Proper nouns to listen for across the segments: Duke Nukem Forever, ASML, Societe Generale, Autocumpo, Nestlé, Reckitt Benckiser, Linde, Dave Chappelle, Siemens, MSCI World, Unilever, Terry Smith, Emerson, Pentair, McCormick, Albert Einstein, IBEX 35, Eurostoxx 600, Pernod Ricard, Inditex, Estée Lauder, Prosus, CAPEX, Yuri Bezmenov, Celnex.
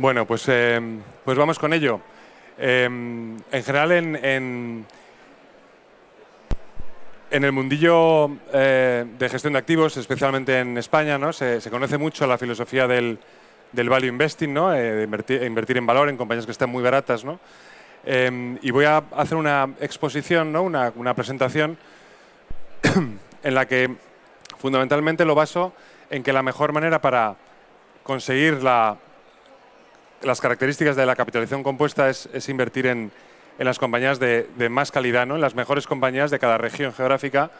Bueno, pues vamos con ello. En general, en el mundillo de gestión de activos, especialmente en España, ¿no? Se conoce mucho la filosofía del value investing, ¿no? De invertir en valor, en compañías que están muy baratas, ¿no? Y voy a hacer una exposición, ¿no? Una presentación en la que fundamentalmente lo baso en que la mejor manera para conseguir las características de la capitalización compuesta es invertir en las compañías de más calidad, ¿no? En las mejores compañías de cada región geográfica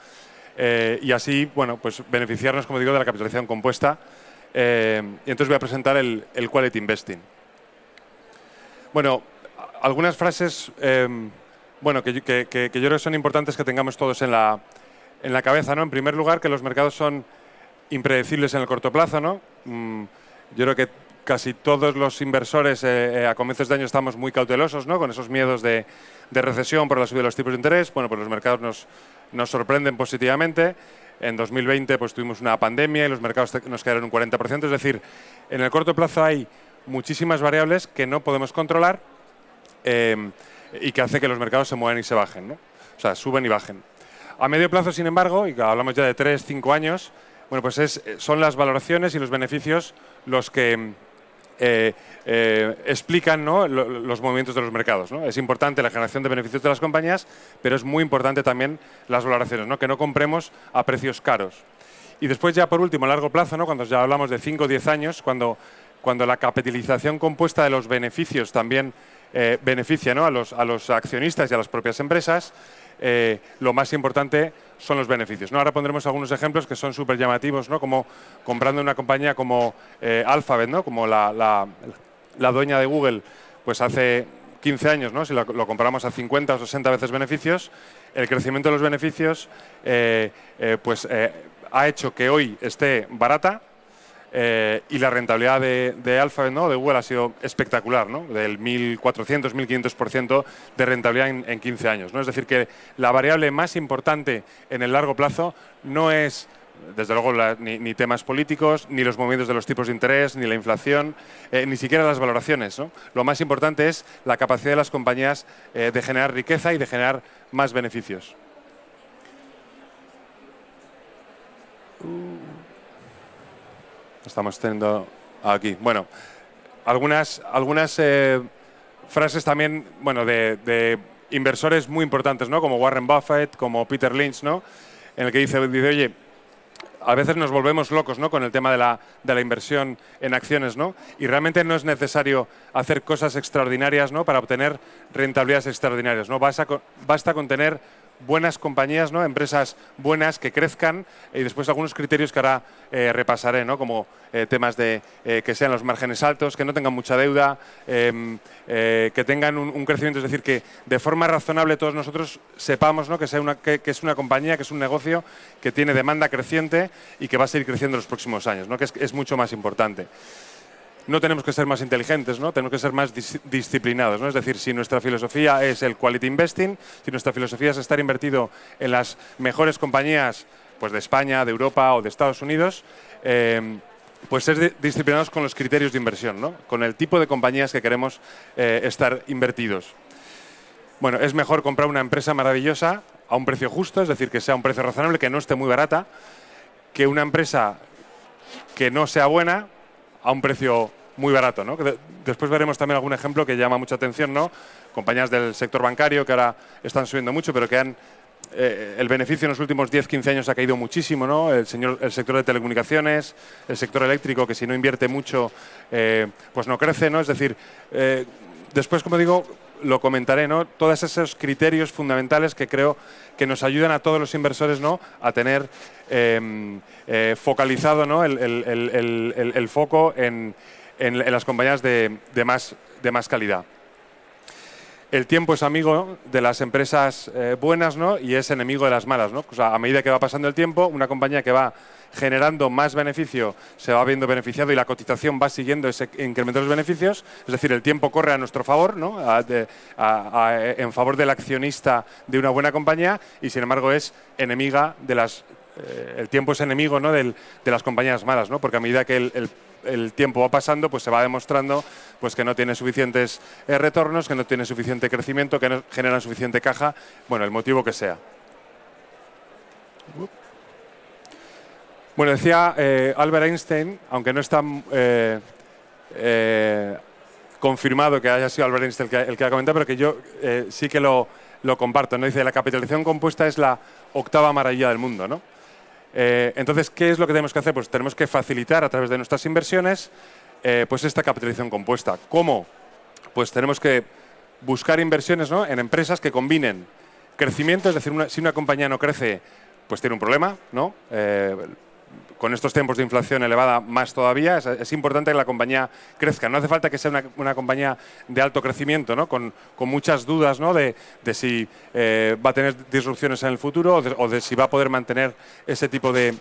y así, bueno, pues beneficiarnos, como digo, de la capitalización compuesta. Y entonces voy a presentar el Quality Investing. Bueno, algunas frases bueno, que yo creo que son importantes que tengamos todos en la cabeza, ¿no? En primer lugar, que los mercados son impredecibles en el corto plazo, ¿no? Yo creo que casi todos los inversores a comienzos de año estamos muy cautelosos, ¿no? Con esos miedos de recesión por la subida de los tipos de interés. Bueno, pues los mercados nos sorprenden positivamente. En 2020 pues, tuvimos una pandemia y los mercados nos cayeron un 40%. Es decir, en el corto plazo hay muchísimas variables que no podemos controlar y que hace que los mercados se muevan y se bajen, ¿no? O sea, suben y bajen. A medio plazo, sin embargo, y hablamos ya de 3, 5 años, bueno, pues son las valoraciones y los beneficios los que explican, ¿no? los movimientos de los mercados, ¿no? Es importante la generación de beneficios de las compañías, pero es muy importante también las valoraciones, ¿no? Que no compremos a precios caros. Y después ya por último, a largo plazo, ¿no? Cuando ya hablamos de 5 o 10 años, cuando la capitalización compuesta de los beneficios también beneficia, ¿no? a los accionistas y a las propias empresas, lo más importante son los beneficios, ¿no? Ahora pondremos algunos ejemplos que son súper llamativos, ¿no? Como comprando una compañía como Alphabet, ¿no? Como la dueña de Google, pues hace 15 años, ¿no? Si lo comparamos a 50 o 60 veces beneficios, el crecimiento de los beneficios ha hecho que hoy esté barata y la rentabilidad de Alphabet, ¿no? De Google ha sido espectacular, ¿no? Del 1.400, 1.500% de rentabilidad en 15 años, ¿no? Es decir, que la variable más importante en el largo plazo no es, desde luego, ni temas políticos, ni los movimientos de los tipos de interés, ni la inflación, ni siquiera las valoraciones, ¿no? Lo más importante es la capacidad de las compañías de generar riqueza y de generar más beneficios. Estamos teniendo aquí. Bueno, algunas frases también, bueno, de inversores muy importantes, ¿no? Como Warren Buffett, como Peter Lynch, ¿no? En el que dice, oye, a veces nos volvemos locos, ¿no? Con el tema de la inversión en acciones, ¿no? Y realmente no es necesario hacer cosas extraordinarias, ¿no? Para obtener rentabilidades extraordinarias, ¿no? Basta con tener buenas compañías, ¿no? Empresas buenas que crezcan y después algunos criterios que ahora repasaré, ¿no? Como temas de que sean los márgenes altos, que no tengan mucha deuda, que tengan un crecimiento, es decir, que de forma razonable todos nosotros sepamos, ¿no? que es una compañía, que es un negocio que tiene demanda creciente y que va a seguir creciendo en los próximos años, ¿no? Que es mucho más importante. No tenemos que ser más inteligentes, ¿no? Tenemos que ser más disciplinados, ¿no? Es decir, si nuestra filosofía es el quality investing, si nuestra filosofía es estar invertido en las mejores compañías, pues, de España, de Europa o de Estados Unidos, pues ser disciplinados con los criterios de inversión, ¿no? Con el tipo de compañías que queremos estar invertidos. Bueno, es mejor comprar una empresa maravillosa a un precio justo, es decir, que sea un precio razonable, que no esté muy barata, que una empresa que no sea buena a un precio muy barato, ¿no? Después veremos también algún ejemplo que llama mucha atención, ¿no? Compañías del sector bancario que ahora están subiendo mucho, pero que el beneficio en los últimos 10, 15 años ha caído muchísimo, ¿no? El sector de telecomunicaciones, el sector eléctrico, que si no invierte mucho, pues no crece, ¿no? Es decir, después, como digo, lo comentaré, ¿no? Todos esos criterios fundamentales que creo que nos ayudan a todos los inversores, ¿no? A tener focalizado, ¿no? el foco en las compañías de más calidad. El tiempo es amigo de las empresas buenas, ¿no? Y es enemigo de las malas, ¿no? O sea, a medida que va pasando el tiempo, una compañía que va generando más beneficio se va viendo beneficiado y la cotización va siguiendo ese incremento de los beneficios. Es decir, el tiempo corre a nuestro favor, ¿no? En favor del accionista de una buena compañía y, sin embargo, es enemiga de las el tiempo es enemigo, ¿no?, de las compañías malas, ¿no?, porque a medida que el tiempo va pasando, pues se va demostrando pues que no tiene suficientes retornos, que no tiene suficiente crecimiento, que no generan suficiente caja, bueno, el motivo que sea. Bueno, decía Albert Einstein, aunque no está confirmado que haya sido Albert Einstein el que ha comentado, pero que yo sí que lo comparto, ¿no? Dice, la capitalización compuesta es la octava maravilla del mundo, ¿no? Entonces, ¿qué es lo que tenemos que hacer? Pues tenemos que facilitar a través de nuestras inversiones pues esta capitalización compuesta. ¿Cómo? Pues tenemos que buscar inversiones, ¿no?, en empresas que combinen crecimiento, es decir, si una compañía no crece, pues tiene un problema, ¿no? Con estos tiempos de inflación elevada más todavía, es importante que la compañía crezca. No hace falta que sea una compañía de alto crecimiento, ¿no?, con muchas dudas, ¿no?, de si va a tener disrupciones en el futuro o de si va a poder mantener ese tipo de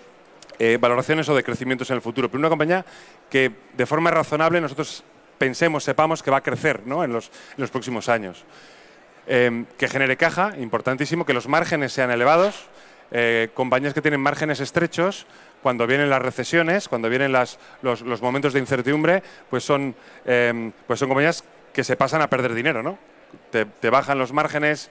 valoraciones o de crecimientos en el futuro. Pero una compañía que de forma razonable nosotros pensemos, sepamos que va a crecer, ¿no?, en los próximos años. Que genere caja, importantísimo, que los márgenes sean elevados. Compañías que tienen márgenes estrechos, cuando vienen las recesiones, cuando vienen los momentos de incertidumbre, pues son compañías que se pasan a perder dinero, ¿no? Te bajan los márgenes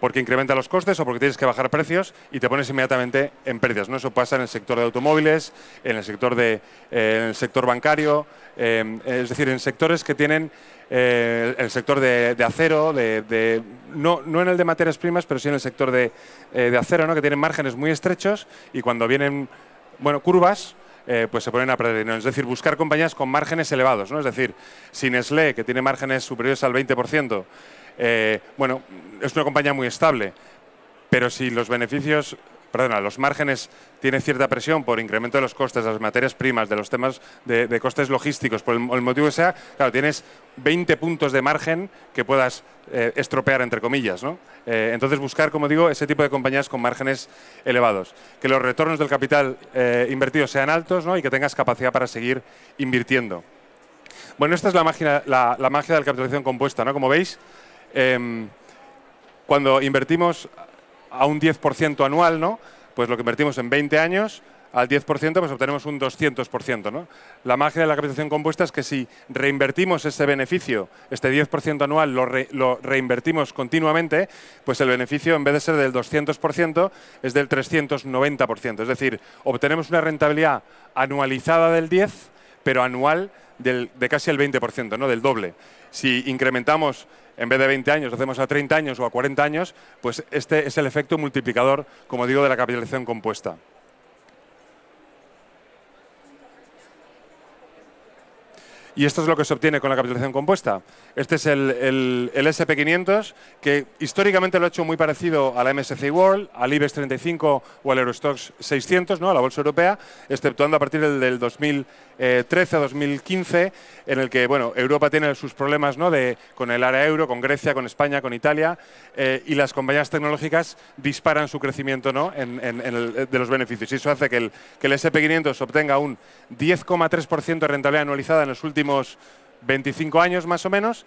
porque incrementan los costes o porque tienes que bajar precios y te pones inmediatamente en pérdidas, ¿no? Eso pasa en el sector de automóviles, en el sector bancario, es decir, en sectores que tienen el sector de acero, no en el de materias primas, pero sí en el sector de acero, ¿no?, que tienen márgenes muy estrechos y cuando vienen, bueno, curvas, pues se ponen a perder dinero. Es decir, buscar compañías con márgenes elevados, ¿no? Es decir, si Nestlé, que tiene márgenes superiores al 20%, bueno, es una compañía muy estable, pero si los márgenes tienen cierta presión por incremento de los costes, de las materias primas, de los temas de costes logísticos, por el motivo que sea, claro, tienes 20 puntos de margen que puedas estropear, entre comillas, ¿no? Entonces, buscar, como digo, ese tipo de compañías con márgenes elevados. Que los retornos del capital invertido sean altos, ¿no?, y que tengas capacidad para seguir invirtiendo. Bueno, esta es la magia de la capitalización compuesta, ¿no? Como veis, cuando invertimos a un 10% anual, ¿no?, pues lo que invertimos en 20 años, al 10% pues obtenemos un 200%, ¿no? La magia de la capitalización compuesta es que si reinvertimos ese beneficio, este 10% anual lo reinvertimos continuamente, pues el beneficio en vez de ser del 200% es del 390%. Es decir, obtenemos una rentabilidad anualizada del 10%, pero anual de casi el 20%, ¿no?, del doble. Si incrementamos, en vez de 20 años, lo hacemos a 30 años o a 40 años, pues este es el efecto multiplicador, como digo, de la capitalización compuesta. Y esto es lo que se obtiene con la capitalización compuesta. Este es el S&P 500, que históricamente lo ha hecho muy parecido a la MSCI World, al IBEX 35 o al Eurostoxx 600, ¿no?, a la bolsa europea, exceptuando a partir del 2013 a 2015, en el que, bueno, Europa tiene sus problemas, ¿no?, con el área euro, con Grecia, con España, con Italia, y las compañías tecnológicas disparan su crecimiento, ¿no?, de los beneficios. Y eso hace que el S&P 500 obtenga un 10,3% de rentabilidad anualizada en los últimos 25 años más o menos,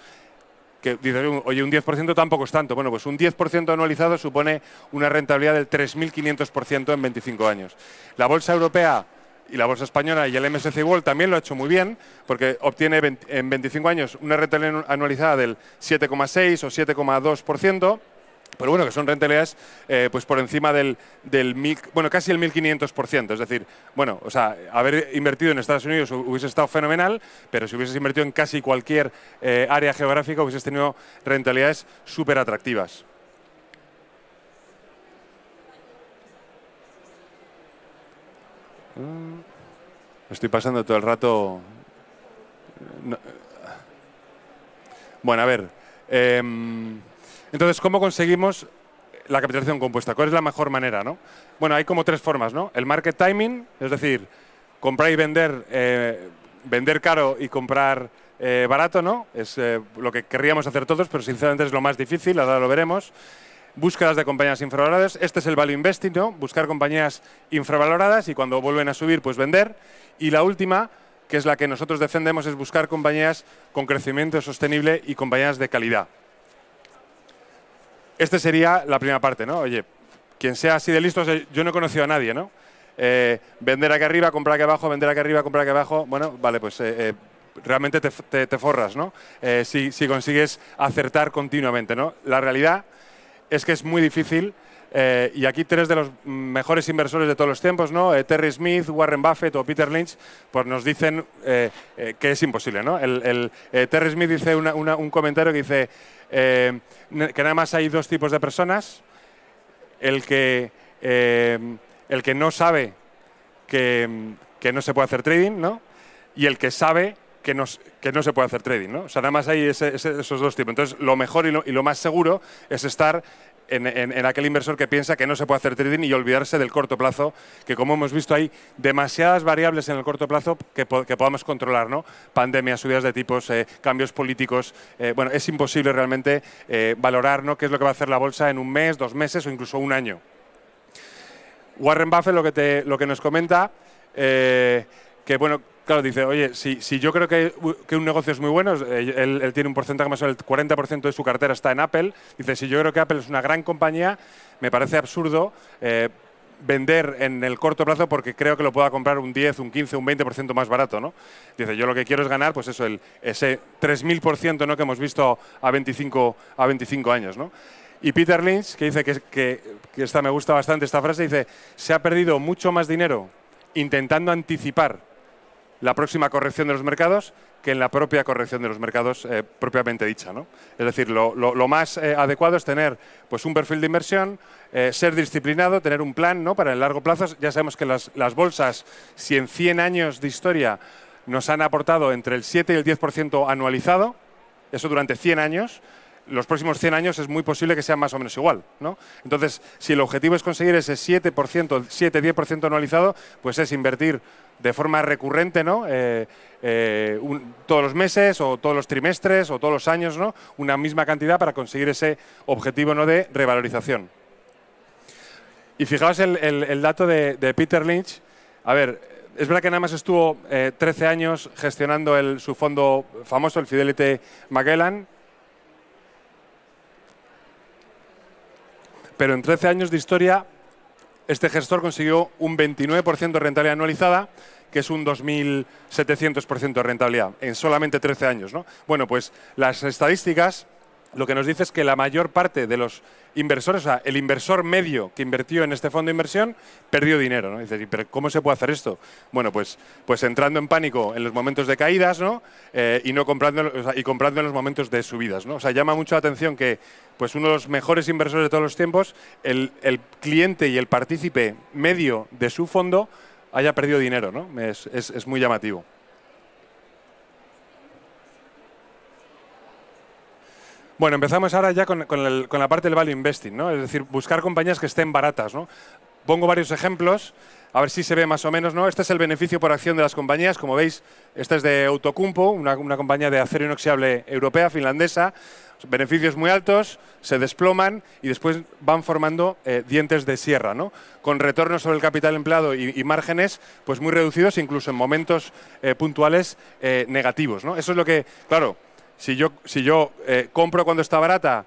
que dices, oye, un 10% tampoco es tanto. Bueno, pues un 10% anualizado supone una rentabilidad del 3.500% en 25 años. La bolsa europea y la bolsa española y el MSCI World también lo ha hecho muy bien, porque obtiene en 25 años una rentabilidad anualizada del 7,6 o 7,2%, pero bueno, que son rentabilidades pues por encima bueno, casi el 1.500%. Es decir, bueno, o sea, haber invertido en Estados Unidos hubiese estado fenomenal, pero si hubieses invertido en casi cualquier área geográfica hubieses tenido rentabilidades súper atractivas. Estoy pasando todo el rato. No. Bueno, a ver. Entonces, ¿cómo conseguimos la capitalización compuesta? ¿Cuál es la mejor manera, no? Bueno, hay como tres formas, ¿no? El market timing, es decir, comprar y vender, vender caro y comprar barato, ¿no? Es lo que querríamos hacer todos, pero sinceramente es lo más difícil, ahora lo veremos. Búsquedas de compañías infravaloradas, este es el value investing, ¿no? Buscar compañías infravaloradas y cuando vuelven a subir, pues vender. Y la última, que es la que nosotros defendemos, es buscar compañías con crecimiento sostenible y compañías de calidad. Esta sería la primera parte, ¿no? Oye, Quien sea así de listos, yo no he conocido a nadie, ¿no? Vender aquí arriba, comprar aquí abajo, vender aquí arriba, comprar aquí abajo. Bueno, vale, pues realmente te forras, ¿no? Si consigues acertar continuamente, ¿no? La realidad es que es muy difícil. Y aquí tres de los mejores inversores de todos los tiempos, ¿no? Terry Smith, Warren Buffett o Peter Lynch, pues nos dicen que es imposible, ¿no? Terry Smith dice un comentario que dice que nada más hay dos tipos de personas: el que no sabe que no se puede hacer trading, ¿no? Y el que sabe que no se puede hacer trading, ¿no? O sea, nada más hay esos dos tipos. Entonces, lo mejor y lo más seguro es estar en aquel inversor que piensa que no se puede hacer trading y olvidarse del corto plazo, que como hemos visto hay demasiadas variables en el corto plazo que podamos controlar, ¿no? Pandemias, subidas de tipos, cambios políticos. Bueno, es imposible realmente valorar, ¿no?, qué es lo que va a hacer la bolsa en un mes, 2 meses o incluso un año. Warren Buffett lo que nos comenta, que bueno, claro, dice, oye, si yo creo que un negocio es muy bueno, él tiene un porcentaje más o menos, el 40% de su cartera está en Apple, dice, si yo creo que Apple es una gran compañía, me parece absurdo vender en el corto plazo porque creo que lo pueda comprar un 10, un 15, un 20% más barato, ¿no? Dice, yo lo que quiero es ganar, pues eso, ese 3000%, ¿no?, que hemos visto a 25 años, ¿no? Y Peter Lynch, que dice que esta me gusta bastante, esta frase, dice, se ha perdido mucho más dinero intentando anticipar la próxima corrección de los mercados que en la propia corrección de los mercados propiamente dicha, ¿no? Es decir, lo más adecuado es tener pues un perfil de inversión, ser disciplinado, tener un plan, ¿no?, para el largo plazo. Ya sabemos que las bolsas, si en 100 años de historia nos han aportado entre el 7 y el 10% anualizado, eso durante 100 años, los próximos 100 años es muy posible que sea más o menos igual, ¿no? Entonces, si el objetivo es conseguir ese 7%, 7-10% anualizado, pues es invertir de forma recurrente, ¿no?, todos los meses o todos los trimestres o todos los años, ¿no?, una misma cantidad para conseguir ese objetivo, ¿no?, de revalorización. Y fijaos el dato de Peter Lynch. A ver, es verdad que nada más estuvo 13 años gestionando su fondo famoso, el Fidelity Magellan, pero en 13 años de historia este gestor consiguió un 29% de rentabilidad anualizada, que es un 2.700% de rentabilidad en solamente 13 años, ¿no? Bueno, pues las estadísticas lo que nos dice es que la mayor parte de los inversores, o sea, el inversor medio que invirtió en este fondo de inversión, perdió dinero, ¿no? Dices, ¿pero cómo se puede hacer esto? Bueno, pues entrando en pánico en los momentos de caídas, ¿no? Y no comprando, o sea, y comprando en los momentos de subidas, ¿no? O sea, llama mucho la atención que pues uno de los mejores inversores de todos los tiempos, el cliente y el partícipe medio de su fondo haya perdido dinero, ¿no? Es muy llamativo. Bueno, empezamos ahora ya con la parte del value investing, ¿no? Es decir, buscar compañías que estén baratas, ¿no? Pongo varios ejemplos, a ver si se ve más o menos, ¿no? Este es el beneficio por acción de las compañías. Como veis, esta es de Autocumpo, una compañía de acero inoxidable europea, finlandesa. Beneficios muy altos, se desploman y después van formando dientes de sierra, ¿no? Con retornos sobre el capital empleado y márgenes pues muy reducidos, incluso en momentos puntuales negativos, ¿no? Eso es lo que, claro, si yo compro cuando está barata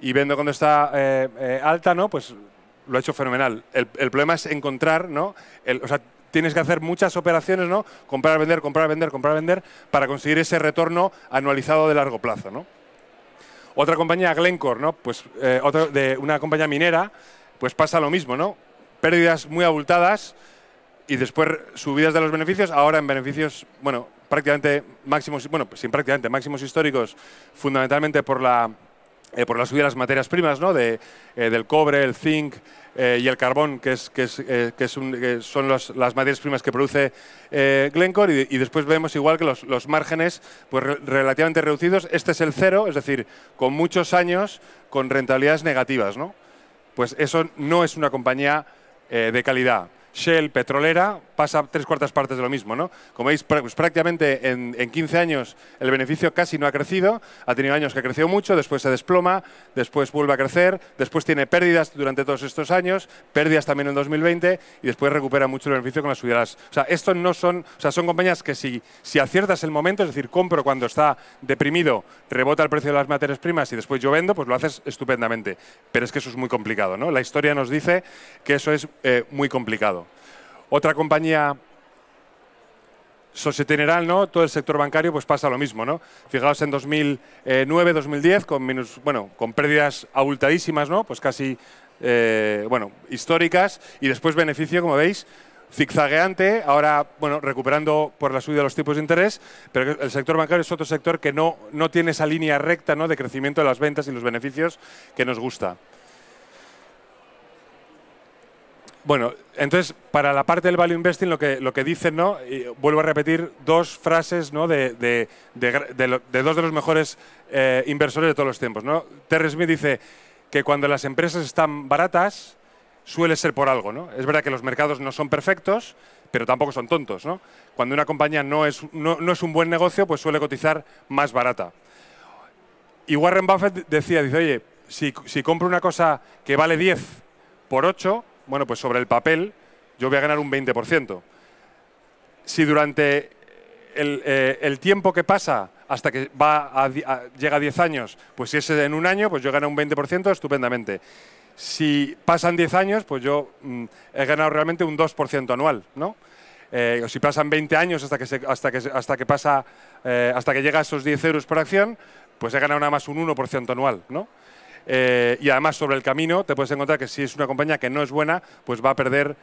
y vendo cuando está alta, ¿no?, pues lo he hecho fenomenal. El problema es encontrar, ¿no?, o sea, tienes que hacer muchas operaciones, ¿no?, comprar, vender, comprar, vender, comprar, vender, para conseguir ese retorno anualizado de largo plazo, ¿no? Otra compañía, Glencore, ¿no?, pues, de una compañía minera, pues pasa lo mismo, ¿no? Pérdidas muy abultadas y después subidas de los beneficios, ahora en beneficios, bueno, prácticamente máximos, bueno, pues sin prácticamente máximos históricos, fundamentalmente por la subida de las materias primas, ¿no?, del cobre, el zinc y el carbón, que son las materias primas que produce Glencore, y después vemos igual que los márgenes pues relativamente reducidos. Este es el cero, es decir, con muchos años, con rentabilidades negativas, ¿no? Pues eso no es una compañía de calidad. Shell, petrolera, pasa tres cuartas partes de lo mismo, ¿no? Como veis, pues prácticamente en 15 años el beneficio casi no ha crecido, ha tenido años que creció mucho, después se desploma, después vuelve a crecer, después tiene pérdidas durante todos estos años, pérdidas también en 2020 y después recupera mucho el beneficio con las subidas. O sea, estos no son, o sea, son compañías que si aciertas el momento, es decir, compro cuando está deprimido, rebota el precio de las materias primas y después yo vendo, pues lo haces estupendamente. Pero es que eso es muy complicado, ¿no? La historia nos dice que eso es muy complicado. Otra compañía, Societe Generale, ¿no? Todo el sector bancario pues pasa lo mismo, ¿no? Fijaos en 2009, 2010 con pérdidas abultadísimas, ¿no? Pues casi históricas y después beneficio, como veis, zigzagueante, ahora recuperando por la subida de los tipos de interés, pero el sector bancario es otro sector que no tiene esa línea recta, ¿no? De crecimiento de las ventas y los beneficios que nos gusta. Bueno, entonces, para la parte del value investing, lo que dicen, ¿no? Y vuelvo a repetir dos frases, ¿no? de dos de los mejores inversores de todos los tiempos, ¿no? Terry Smith dice que cuando las empresas están baratas, suele ser por algo, ¿no? Es verdad que los mercados no son perfectos, pero tampoco son tontos, ¿no? Cuando una compañía no es un buen negocio, pues suele cotizar más barata. Y Warren Buffett dice, oye, si compro una cosa que vale 10 por 8, bueno, pues sobre el papel yo voy a ganar un 20%. Si durante el tiempo que pasa hasta que llega a 10 años, pues si es en un año, pues yo gano un 20% estupendamente. Si pasan 10 años, pues yo he ganado realmente un 2% anual, ¿no? O si pasan 20 años hasta que llega a esos 10 euros por acción, pues he ganado nada más un 1% anual, ¿no? Y además sobre el camino te puedes encontrar que si es una compañía que no es buena, pues va a perder,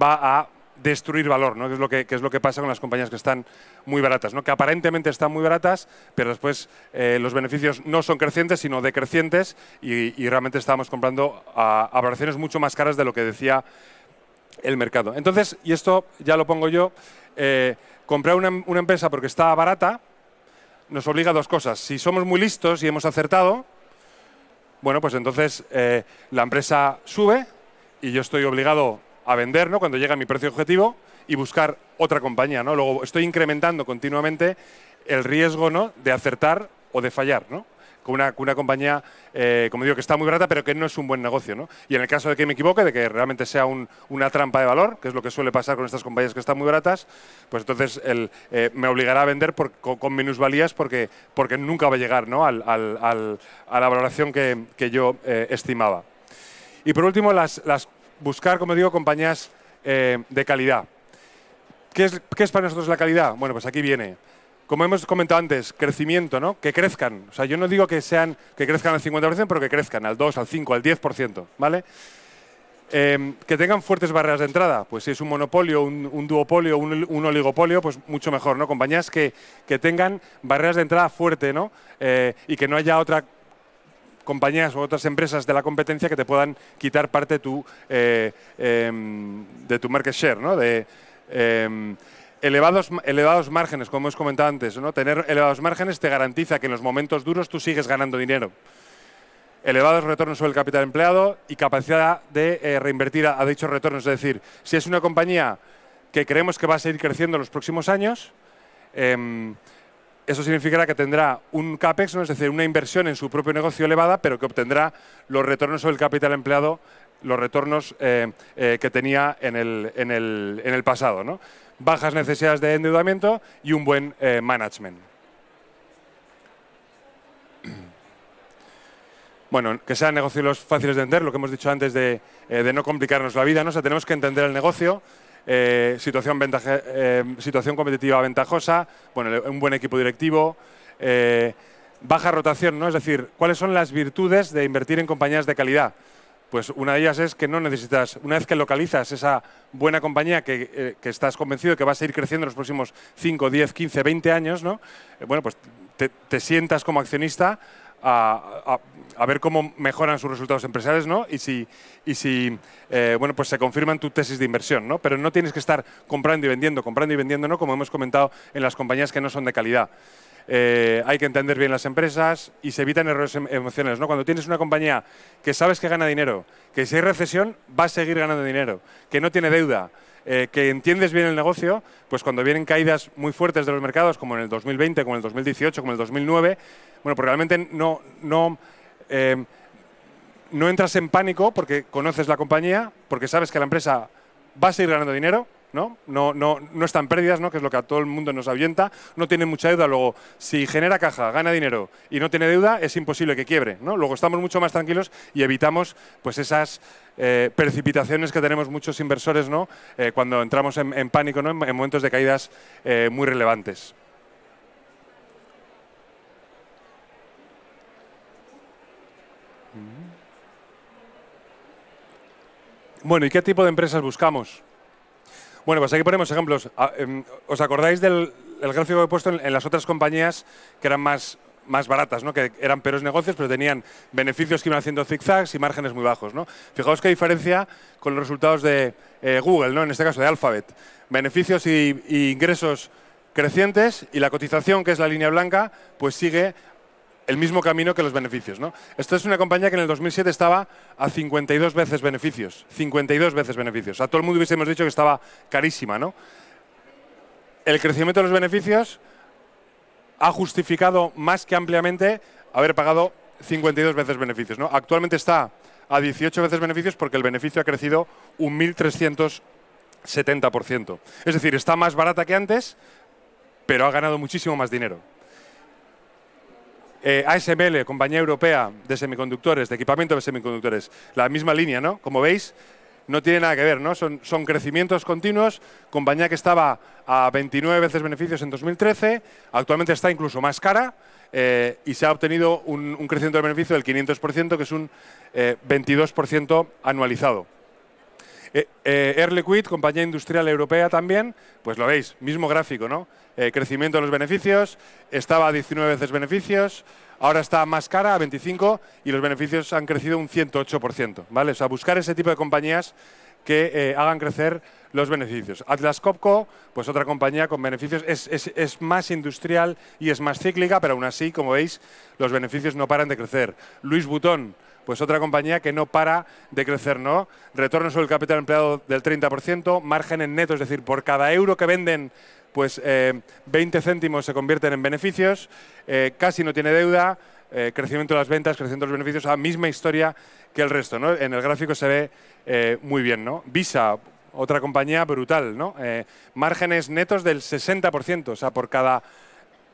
va a destruir valor, ¿no? Que es lo que pasa con las compañías que están muy baratas, ¿no? Que aparentemente están muy baratas, pero después los beneficios no son crecientes, sino decrecientes y realmente estábamos comprando a valoraciones mucho más caras de lo que decía el mercado. Entonces, y esto ya lo pongo yo, comprar una empresa porque está barata nos obliga a dos cosas. Si somos muy listos y hemos acertado, bueno, pues entonces la empresa sube y yo estoy obligado a vender, ¿no? Cuando llega mi precio objetivo y buscar otra compañía, ¿no? Luego estoy incrementando continuamente el riesgo, ¿no? De acertar o de fallar, ¿no? Con una compañía, como digo, que está muy barata, pero que no es un buen negocio, ¿no? Y en el caso de que me equivoque, de que realmente sea una trampa de valor, que es lo que suele pasar con estas compañías que están muy baratas, pues entonces me obligará a vender con minusvalías porque nunca va a llegar, ¿no? a la valoración que yo estimaba. Y por último, buscar, como digo, compañías de calidad. ¿Qué es para nosotros la calidad? Bueno, pues aquí viene. Como hemos comentado antes, crecimiento, ¿no? Que crezcan. O sea, yo no digo que crezcan al 50%, pero que crezcan al 2, al 5, al 10%, ¿vale? Que tengan fuertes barreras de entrada. Pues si es un monopolio, un duopolio, un oligopolio, pues mucho mejor, ¿no? Compañías que tengan barreras de entrada fuerte, ¿no? Y que no haya otra compañías o otras empresas de la competencia que te puedan quitar parte de tu market share, ¿no? Elevados márgenes, como hemos comentado antes, ¿no? Tener elevados márgenes te garantiza que en los momentos duros tú sigues ganando dinero. Elevados retornos sobre el capital empleado y capacidad de reinvertir a dichos retornos. Es decir, si es una compañía que creemos que va a seguir creciendo en los próximos años, eso significará que tendrá un CAPEX, ¿no? Es decir, una inversión en su propio negocio elevada, pero que obtendrá los retornos sobre el capital empleado, los retornos que tenía en el pasado, ¿no? Bajas necesidades de endeudamiento y un buen management. Bueno, que sean negocios fáciles de entender, lo que hemos dicho antes de no complicarnos la vida, ¿no? O sea, tenemos que entender el negocio, situación competitiva ventajosa, bueno, un buen equipo directivo, baja rotación, ¿no? Es decir, ¿cuáles son las virtudes de invertir en compañías de calidad? Pues una de ellas es que no necesitas, una vez que localizas esa buena compañía que estás convencido de que va a seguir creciendo en los próximos 5, 10, 15, 20 años, ¿no? Bueno, pues te sientas como accionista a ver cómo mejoran sus resultados empresariales, ¿no? Y si se confirman tu tesis de inversión, ¿no? Pero no tienes que estar comprando y vendiendo, ¿no? Como hemos comentado en las compañías que no son de calidad. Hay que entender bien las empresas y se evitan errores emocionales, ¿no? Cuando tienes una compañía que sabes que gana dinero, que si hay recesión va a seguir ganando dinero, que no tiene deuda, que entiendes bien el negocio, pues cuando vienen caídas muy fuertes de los mercados, como en el 2020, como en el 2018, como en el 2009, bueno, pues realmente no entras en pánico porque conoces la compañía, porque sabes que la empresa va a seguir ganando dinero, ¿no? No está en pérdidas, ¿no? Que es lo que a todo el mundo nos ahuyenta, no tiene mucha deuda, luego si genera caja, gana dinero y no tiene deuda, es imposible que quiebre, ¿no? Luego estamos mucho más tranquilos y evitamos pues esas precipitaciones que tenemos muchos inversores, ¿no? Cuando entramos en pánico, ¿no? En momentos de caídas muy relevantes. Bueno, ¿y qué tipo de empresas buscamos? Bueno, pues aquí ponemos ejemplos. ¿Os acordáis del gráfico que he puesto en las otras compañías que eran más baratas, ¿no? Que eran peores negocios, pero tenían beneficios que iban haciendo zigzags y márgenes muy bajos, ¿no? Fijaos qué diferencia con los resultados de Google, ¿no? En este caso de Alphabet. Beneficios y ingresos crecientes y la cotización, que es la línea blanca, pues sigue el mismo camino que los beneficios, ¿no? Esto es una compañía que en el 2007 estaba a 52 veces beneficios. 52 veces beneficios. A todo el mundo hubiésemos dicho que estaba carísima, ¿no? El crecimiento de los beneficios ha justificado más que ampliamente haber pagado 52 veces beneficios, ¿no? Actualmente está a 18 veces beneficios porque el beneficio ha crecido un 1.370%. Es decir, está más barata que antes, pero ha ganado muchísimo más dinero. ASML, compañía europea de semiconductores, de equipamiento de semiconductores, la misma línea, ¿no? Como veis, no tiene nada que ver, ¿no? Son crecimientos continuos, compañía que estaba a 29 veces beneficios en 2013, actualmente está incluso más cara y se ha obtenido un crecimiento de beneficio del 500%, que es un 22% anualizado. Air Liquide, compañía industrial europea también, pues lo veis, mismo gráfico, ¿no? Crecimiento de los beneficios, estaba a 19 veces beneficios, ahora está más cara, a 25, y los beneficios han crecido un 108%, ¿vale? O sea, buscar ese tipo de compañías que hagan crecer los beneficios. Atlas Copco, pues otra compañía con beneficios, es más industrial y es más cíclica, pero aún así, como veis, los beneficios no paran de crecer. Louis Vuitton, pues otra compañía que no para de crecer, ¿no? Retorno sobre el capital empleado del 30%, margen en neto, es decir, por cada euro que venden, pues 20 céntimos se convierten en beneficios, casi no tiene deuda, crecimiento de las ventas, crecimiento de los beneficios, la misma historia que el resto, ¿no? En el gráfico se ve muy bien, ¿no? Visa, otra compañía brutal, ¿no? Márgenes netos del 60%, o sea, por cada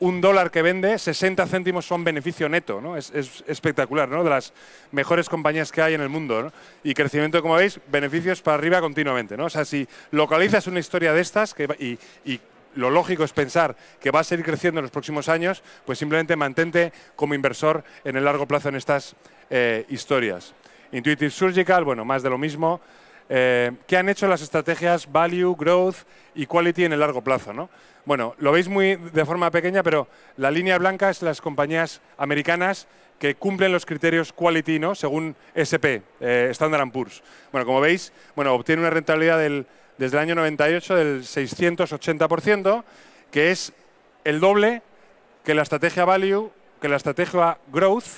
un dólar que vende, 60 céntimos son beneficio neto, ¿no? Es espectacular, ¿no? De las mejores compañías que hay en el mundo, ¿no? Y crecimiento, como veis, beneficios para arriba continuamente, ¿no? O sea, si localizas una historia de estas y lo lógico es pensar que va a seguir creciendo en los próximos años, pues simplemente mantente como inversor en el largo plazo en estas historias. Intuitive Surgical, bueno, más de lo mismo. ¿Qué han hecho las estrategias Value, Growth y Quality en el largo plazo, ¿no? Bueno, lo veis muy de forma pequeña, pero la línea blanca es las compañías americanas que cumplen los criterios Quality, ¿no? Según S&P, Standard & Poor's. Bueno, como veis, bueno, obtiene una rentabilidad desde el año 98 del 680%, que es el doble que la estrategia Value, que la estrategia Growth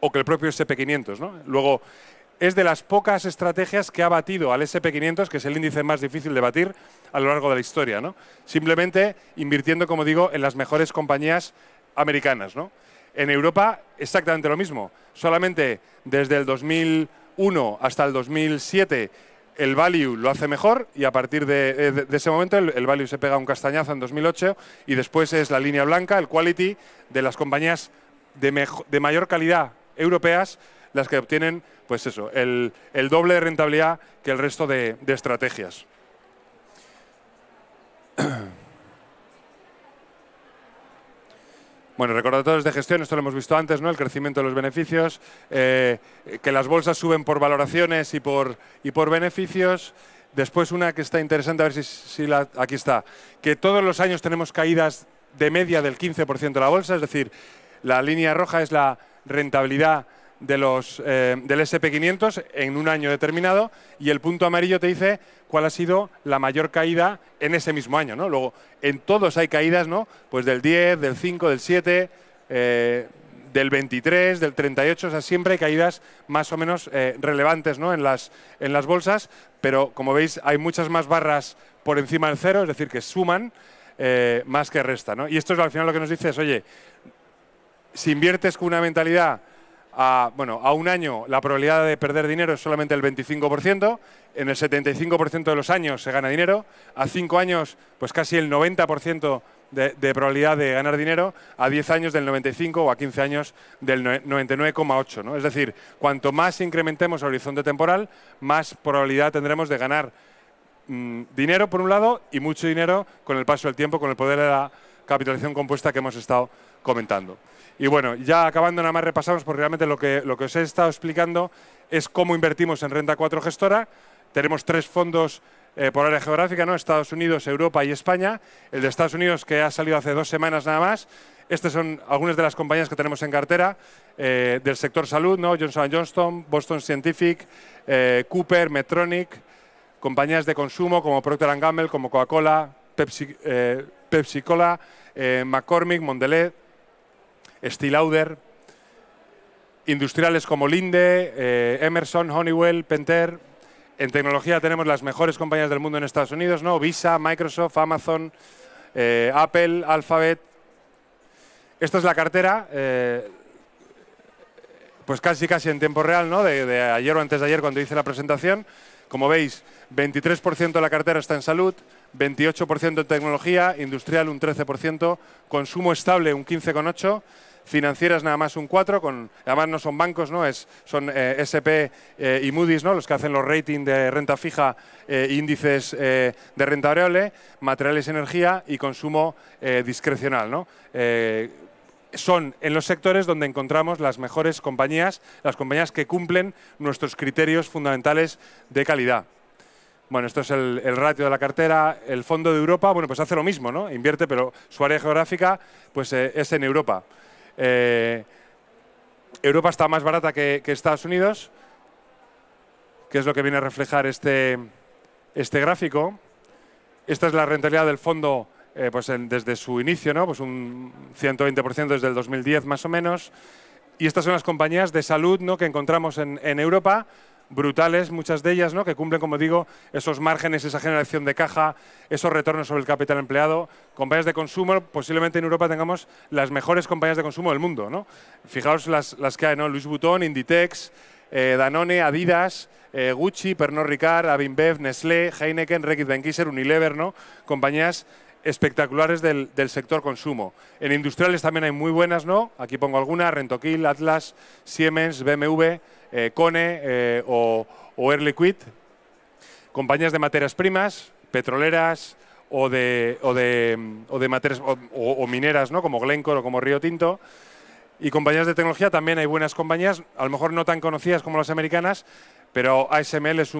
o que el propio S&P 500, ¿no? Luego, es de las pocas estrategias que ha batido al S&P 500, que es el índice más difícil de batir a lo largo de la historia, ¿no? Simplemente invirtiendo, como digo, en las mejores compañías americanas, ¿no? En Europa, exactamente lo mismo. Solamente desde el 2001 hasta el 2007 el Value lo hace mejor y a partir de ese momento el Value se pega un castañazo en 2008 y después es la línea blanca, el Quality, de las compañías de mayor calidad europeas las que obtienen, pues eso, el doble de rentabilidad que el resto de estrategias. Bueno, recordatorios de gestión, esto lo hemos visto antes, ¿no? El crecimiento de los beneficios, que las bolsas suben por valoraciones y por beneficios. Después una que está interesante, a ver si aquí está, que todos los años tenemos caídas de media del 15% de la bolsa, es decir, la línea roja es la rentabilidad del S&P 500 en un año determinado y el punto amarillo te dice cuál ha sido la mayor caída en ese mismo año, ¿no? Luego, en todos hay caídas, ¿no? Pues del 10, del 5, del 7, del 23, del 38, o sea, siempre hay caídas más o menos relevantes, ¿no?, en las bolsas, pero como veis hay muchas más barras por encima del cero, es decir, que suman más que resta, ¿no? Y esto es al final lo que nos dice es, oye, si inviertes con una mentalidad a un año la probabilidad de perder dinero es solamente el 25%, en el 75% de los años se gana dinero, a 5 años pues casi el 90% de probabilidad de ganar dinero, a 10 años del 95 o a 15 años del 99,8, ¿no? Es decir, cuanto más incrementemos el horizonte temporal, más probabilidad tendremos de ganar dinero por un lado y mucho dinero con el paso del tiempo, con el poder de la capitalización compuesta que hemos estado comentando. Y bueno, ya acabando, nada más repasamos, porque realmente lo que os he estado explicando es cómo invertimos en Renta 4 Gestora. Tenemos 3 fondos por área geográfica, ¿no? Estados Unidos, Europa y España. El de Estados Unidos, que ha salido hace 2 semanas nada más. Estas son algunas de las compañías que tenemos en cartera del sector salud, ¿no? Johnson & Johnson, Boston Scientific, Cooper, Medtronic, compañías de consumo como Procter & Gamble, como Coca-Cola, Pepsi-Cola, McCormick, Mondelez, Estée Lauder, industriales como Linde, Emerson, Honeywell, Pentair. En tecnología tenemos las mejores compañías del mundo en Estados Unidos, ¿no? Visa, Microsoft, Amazon, Apple, Alphabet. Esta es la cartera, pues casi en tiempo real, ¿no? De ayer o antes de ayer cuando hice la presentación. Como veis, 23% de la cartera está en salud, 28% en tecnología, industrial un 13%, consumo estable un 15,8%, financieras nada más un 4%, además no son bancos, ¿no? Son S&P y Moody's, ¿no?, los que hacen los ratings de renta fija, índices de renta variable, materiales y energía y consumo discrecional, ¿no? Son en los sectores donde encontramos las mejores compañías, las compañías que cumplen nuestros criterios fundamentales de calidad. Bueno, esto es el ratio de la cartera. El Fondo de Europa, bueno, pues hace lo mismo, ¿no? Invierte, pero su área geográfica pues, es en Europa. Europa está más barata que Estados Unidos, que es lo que viene a reflejar este gráfico. Esta es la rentabilidad del fondo pues desde su inicio, ¿no? Pues un 120% desde el 2010 más o menos. Y estas son las compañías de salud, ¿no?, que encontramos en Europa, brutales muchas de ellas, ¿no?, que cumplen, como digo, esos márgenes, esa generación de caja, esos retornos sobre el capital empleado. Compañías de consumo, posiblemente en Europa tengamos las mejores compañías de consumo del mundo, ¿no? Fijaos las que hay, ¿no? Louis Vuitton, Inditex, Danone, Adidas, Gucci, Pernod Ricard, Avinbev, Nestlé, Heineken, Reckitt Benckiser, Unilever, ¿no? Compañías espectaculares del sector consumo. En industriales también hay muy buenas, ¿no? Aquí pongo algunas, Rentokil, Atlas, Siemens, BMW, Kone o Air Liquide. Compañías de materias primas, petroleras o de materias o mineras, ¿no?, como Glencore o como Río Tinto. Y compañías de tecnología también hay buenas compañías, a lo mejor no tan conocidas como las americanas, pero ASML es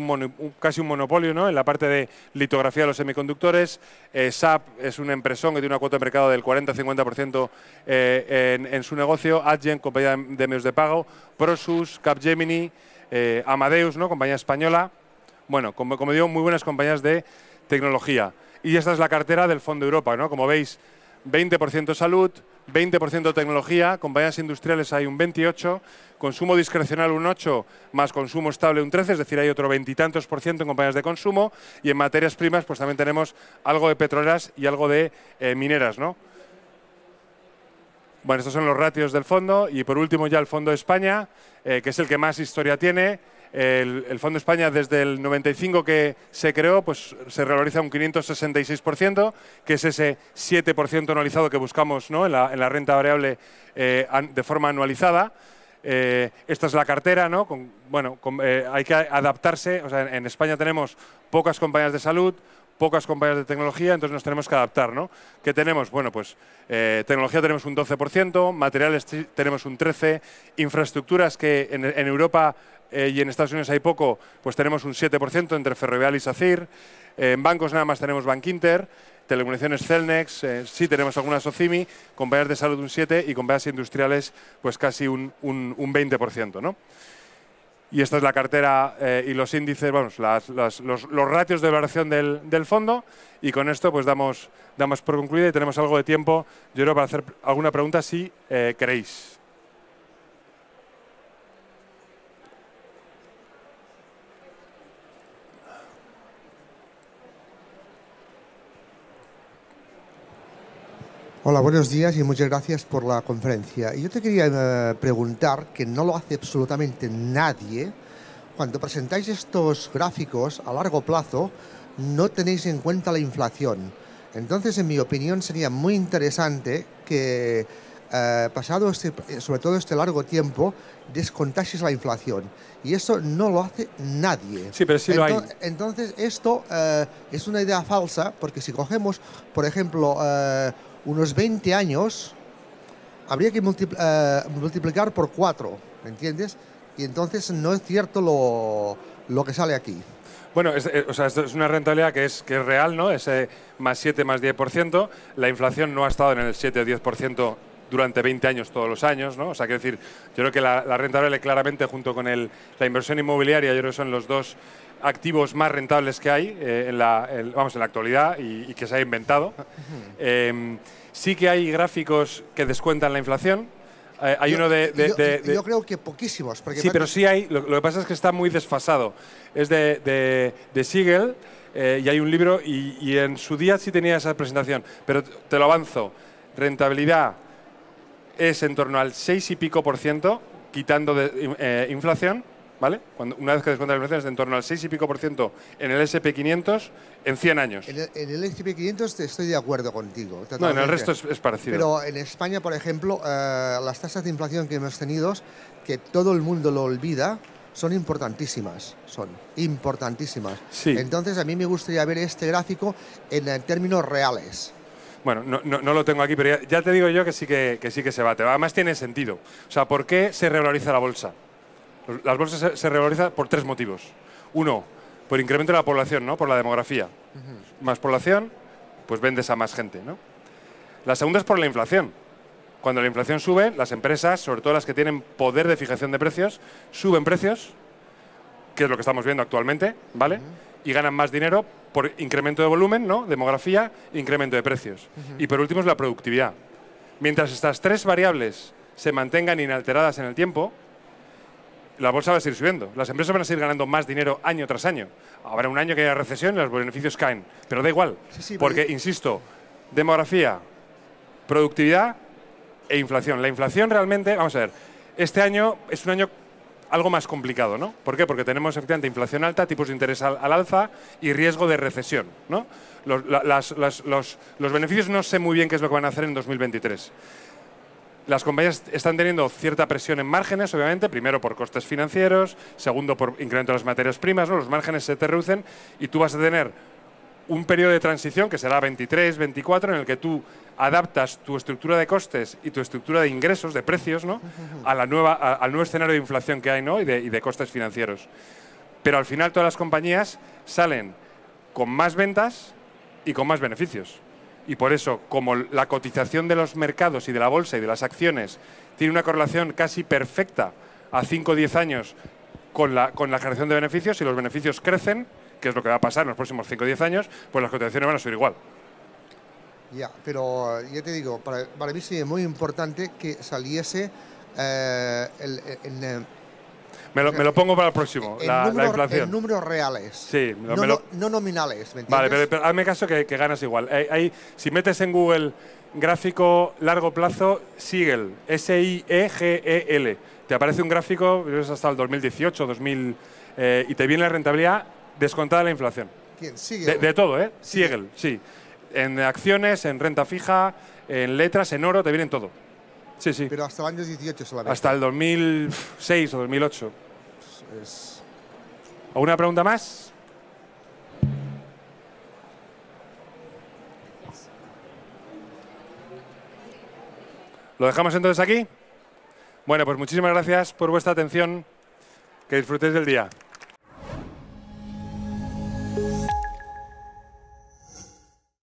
casi un monopolio, ¿no?, en la parte de litografía de los semiconductores. SAP es una empresón que tiene una cuota de mercado del 40-50% en su negocio. Adyen, compañía de medios de pago. Prosus, Capgemini, Amadeus, ¿no?, compañía española. Bueno, como digo, muy buenas compañías de tecnología. Y esta es la cartera del Fondo Europa, ¿no? Como veis, 20% salud, 20% tecnología, compañías industriales hay un 28%, consumo discrecional un 8%, más consumo estable un 13%, es decir, hay otro 20 y tantos % en compañías de consumo, y en materias primas pues también tenemos algo de petroleras y algo de mineras, ¿no? Bueno, estos son los ratios del fondo, y por último ya el Fondo de España, que es el que más historia tiene. El Fondo de España desde el 95 que se creó, pues se revaloriza un 566%, que es ese 7% anualizado que buscamos, ¿no?, en la renta variable de forma anualizada. Esta es la cartera, ¿no? Hay que adaptarse. O sea, en España tenemos pocas compañías de salud, pocas compañías de tecnología, entonces nos tenemos que adaptar, ¿no? ¿Qué tenemos? Bueno, pues tecnología tenemos un 12%, materiales tenemos un 13%, infraestructuras que en Europa y en Estados Unidos hay poco, pues tenemos un 7% entre Ferrovial y SACIR, en bancos nada más tenemos Bankinter, telecomunicaciones Celnex, sí tenemos algunas OCIMI, compañías de salud un 7% y compañías industriales pues casi un 20%, ¿no? Y esta es la cartera y los índices, vamos, los ratios de valoración del fondo. Y con esto pues damos por concluida y tenemos algo de tiempo, yo creo, para hacer alguna pregunta si queréis. Hola, buenos días y muchas gracias por la conferencia. Yo te quería preguntar, que no lo hace absolutamente nadie, cuando presentáis estos gráficos a largo plazo, no tenéis en cuenta la inflación. Entonces, en mi opinión, sería muy interesante que, pasado sobre todo este largo tiempo, descontaseis la inflación. Y eso no lo hace nadie. Sí, pero sí lo hay. Entonces, esto es una idea falsa, porque si cogemos, por ejemplo, unos 20 años, habría que multiplicar por 4, ¿me entiendes? Y entonces no es cierto lo que sale aquí. Bueno, esto es una rentabilidad que es real, ¿no? Ese más 7, más 10%. La inflación no ha estado en el 7 o 10% durante 20 años, todos los años, ¿no? O sea, quiero decir, yo creo que la rentabilidad claramente, junto con la inversión inmobiliaria, yo creo que son los dos activos más rentables que hay en la actualidad y que se ha inventado. Sí que hay gráficos que descuentan la inflación. Hay uno de... Yo creo que poquísimos. Porque sí, pero sí hay. Lo que pasa es que está muy desfasado. Es de Siegel y hay un libro y en su día sí tenía esa presentación. Pero te lo avanzo. Rentabilidad es en torno al 6 y pico %, quitando inflación. ¿Vale? Una vez que descuentas la inflación es de en torno al 6 y pico % en el S&P 500 en 100 años. En el S&P 500 estoy de acuerdo contigo. No, en el resto es parecido. Pero en España, por ejemplo, las tasas de inflación que hemos tenido, que todo el mundo lo olvida, son importantísimas. Son importantísimas. Sí. Entonces, a mí me gustaría ver este gráfico en términos reales. Bueno, no lo tengo aquí, pero ya te digo yo que sí que se bate. Además, tiene sentido. O sea, ¿por qué se revaloriza la bolsa? Las bolsas se revalorizan por 3 motivos. Uno, por incremento de la población, ¿no? Por la demografía. Más población, pues vendes a más gente, ¿no? La segunda es por la inflación. Cuando la inflación sube, las empresas, sobre todo las que tienen poder de fijación de precios, suben precios, que es lo que estamos viendo actualmente, ¿vale? Y ganan más dinero por incremento de volumen, ¿no? Demografía, incremento de precios. Y por último es la productividad. Mientras estas 3 variables se mantengan inalteradas en el tiempo, la bolsa va a seguir subiendo. Las empresas van a seguir ganando más dinero año tras año. Habrá un año que haya recesión y los beneficios caen. Pero da igual, porque, insisto, demografía, productividad e inflación. La inflación realmente, vamos a ver, este año es un año algo más complicado, ¿no? ¿Por qué? Porque tenemos efectivamente inflación alta, tipos de interés al alza y riesgo de recesión, ¿no? Los beneficios no sé muy bien qué es lo que van a hacer en 2023. Las compañías están teniendo cierta presión en márgenes, obviamente, primero por costes financieros, segundo por incremento de las materias primas, ¿no? Los márgenes se te reducen y tú vas a tener un periodo de transición que será 23, 24, en el que tú adaptas tu estructura de costes y tu estructura de ingresos, de precios, ¿no? Al nuevo escenario de inflación que hay, ¿no? y de costes financieros. Pero al final todas las compañías salen con más ventas y con más beneficios. Y por eso, como la cotización de los mercados y de la bolsa y de las acciones tiene una correlación casi perfecta a 5 o 10 años con la generación de beneficios, si los beneficios crecen, que es lo que va a pasar en los próximos 5 o 10 años, pues las cotizaciones van a subir igual. Ya, pero ya te digo, para mí sería muy importante que saliese Me lo pongo para el próximo, la inflación. En números reales, sí, no nominales, ¿me entiendes? Vale, pero hazme caso que ganas igual. Si metes en Google gráfico largo plazo, Siegel, S-I-E-G-E-L, te aparece un gráfico hasta el 2018, 2000, y te viene la rentabilidad descontada de la inflación. ¿Quién? Siegel. De todo, ¿eh? Siegel, sí. En acciones, en renta fija, en letras, en oro, te vienen todo. Sí, sí. Pero hasta el año 18 solamente. Hasta el 2006 o 2008. ¿Alguna pregunta más? ¿Lo dejamos entonces aquí? Bueno, pues muchísimas gracias por vuestra atención. Que disfrutéis del día.